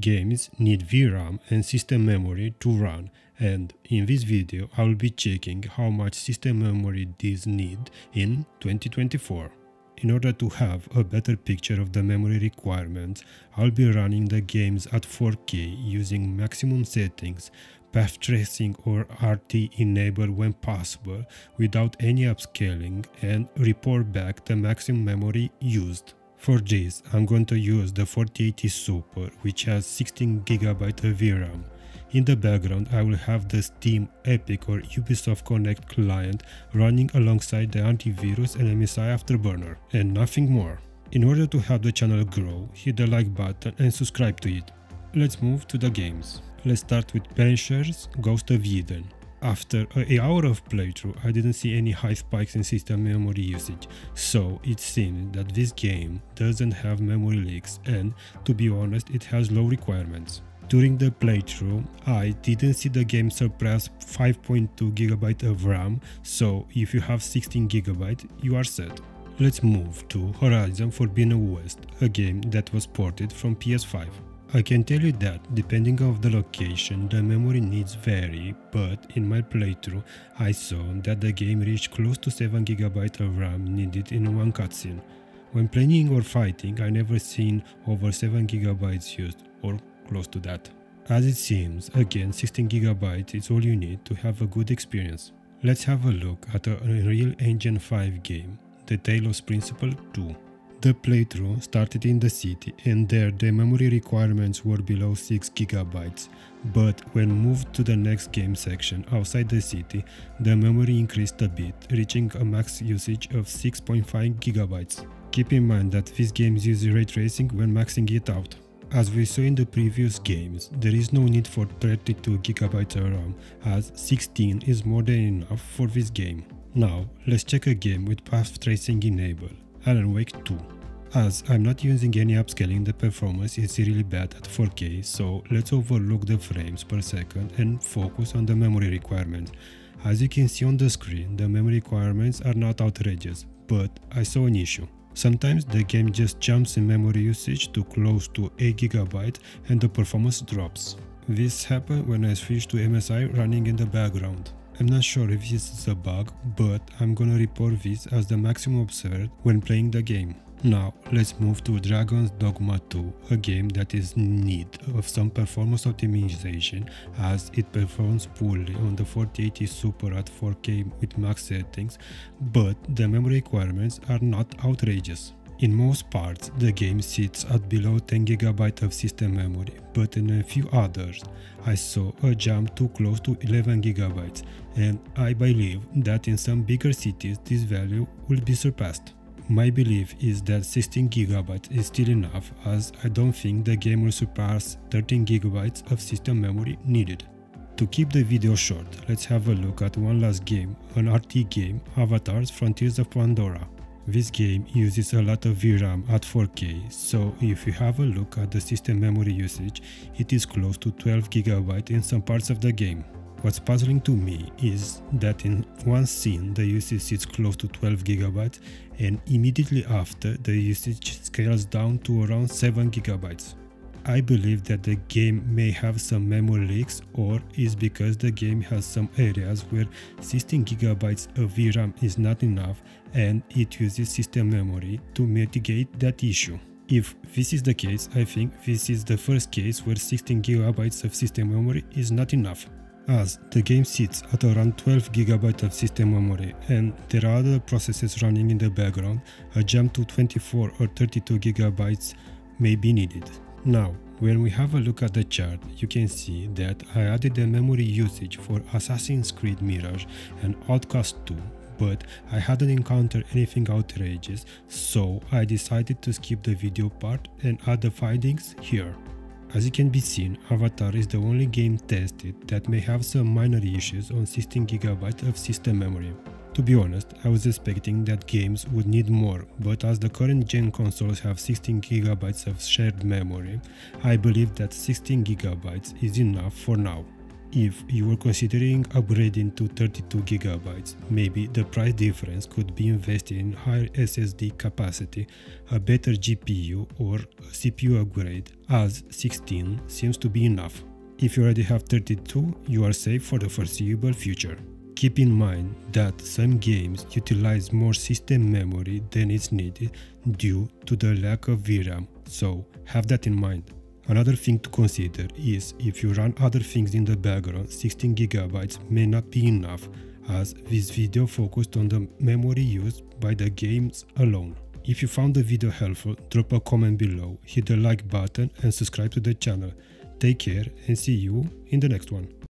games need VRAM and system memory to run, and in this video I will be checking how much system memory these need in 2024. In order to have a better picture of the memory requirements, I'll be running the games at 4K using maximum settings, path tracing or RT enabled when possible without any upscaling, and report back the maximum memory used. For this, I'm going to use the 4080 Super, which has 16GB of VRAM. In the background, I will have the Steam, Epic or Ubisoft Connect client running alongside the antivirus and MSI Afterburner, and nothing more. In order to help the channel grow, hit the like button and subscribe to it. Let's move to the games. Let's start with Banishers Ghost of Eden. After an hour of playthrough, I didn't see any high spikes in system memory usage, so it seems that this game doesn't have memory leaks and, to be honest, it has low requirements. During the playthrough, I didn't see the game surpass 5.2GB of RAM, so if you have 16GB, you are set. Let's move to Horizon Forbidden West, a game that was ported from PS5. I can tell you that, depending on the location, the memory needs vary, but in my playthrough, I saw that the game reached close to 7GB of RAM needed in one cutscene. When playing or fighting, I never seen over 7GB used, or close to that. As it seems, again, 16GB is all you need to have a good experience. Let's have a look at an Unreal Engine 5 game, The Talos Principle 2. The playthrough started in the city, and there the memory requirements were below 6GB, but when moved to the next game section outside the city, the memory increased a bit, reaching a max usage of 6.5GB. Keep in mind that these games use ray tracing when maxing it out. As we saw in the previous games, there is no need for 32GB of RAM, as 16 is more than enough for this game. Now, let's check a game with path tracing enabled, Alan Wake 2. As I'm not using any upscaling, the performance is really bad at 4K, so let's overlook the frames per second and focus on the memory requirements. As you can see on the screen, the memory requirements are not outrageous, but I saw an issue. Sometimes the game just jumps in memory usage to close to 8GB and the performance drops. This happened when I switched to MSI running in the background. I'm not sure if this is a bug, but I'm gonna report this as the maximum observed when playing the game. Now let's move to Dragon's Dogma 2, a game that is in need of some performance optimization, as it performs poorly on the 4080 Super at 4K with max settings, but the memory requirements are not outrageous. In most parts, the game sits at below 10GB of system memory, but in a few others, I saw a jump to close to 11GB, and I believe that in some bigger cities this value will be surpassed. My belief is that 16GB is still enough, as I don't think the game will surpass 13GB of system memory needed. To keep the video short, let's have a look at one last game, an RT game, Avatar's Frontiers of Pandora. This game uses a lot of VRAM at 4K, so if you have a look at the system memory usage, it is close to 12GB in some parts of the game. What's puzzling to me is that in one scene the usage is close to 12GB, and immediately after the usage scales down to around 7GB. I believe that the game may have some memory leaks, or is because the game has some areas where 16GB of VRAM is not enough and it uses system memory to mitigate that issue. If this is the case, I think this is the first case where 16GB of system memory is not enough, as the game sits at around 12GB of system memory and there are other processes running in the background. A jump to 24 or 32GB may be needed. Now, when we have a look at the chart, you can see that I added the memory usage for Assassin's Creed Mirage and Outcast 2, but I hadn't encountered anything outrageous, so I decided to skip the video part and add the findings here. As it can be seen, Avatar is the only game tested that may have some minor issues on 16GB of system memory. To be honest, I was expecting that games would need more, but as the current gen consoles have 16GB of shared memory, I believe that 16GB is enough for now. If you were considering upgrading to 32 GB, maybe the price difference could be invested in higher SSD capacity, a better GPU or a CPU upgrade, as 16 seems to be enough. If you already have 32, you are safe for the foreseeable future. Keep in mind that some games utilize more system memory than is needed due to the lack of VRAM, so have that in mind. Another thing to consider is if you run other things in the background, 16 GB may not be enough, as this video focused on the memory used by the games alone. If you found the video helpful, drop a comment below, hit the like button and subscribe to the channel. Take care and see you in the next one.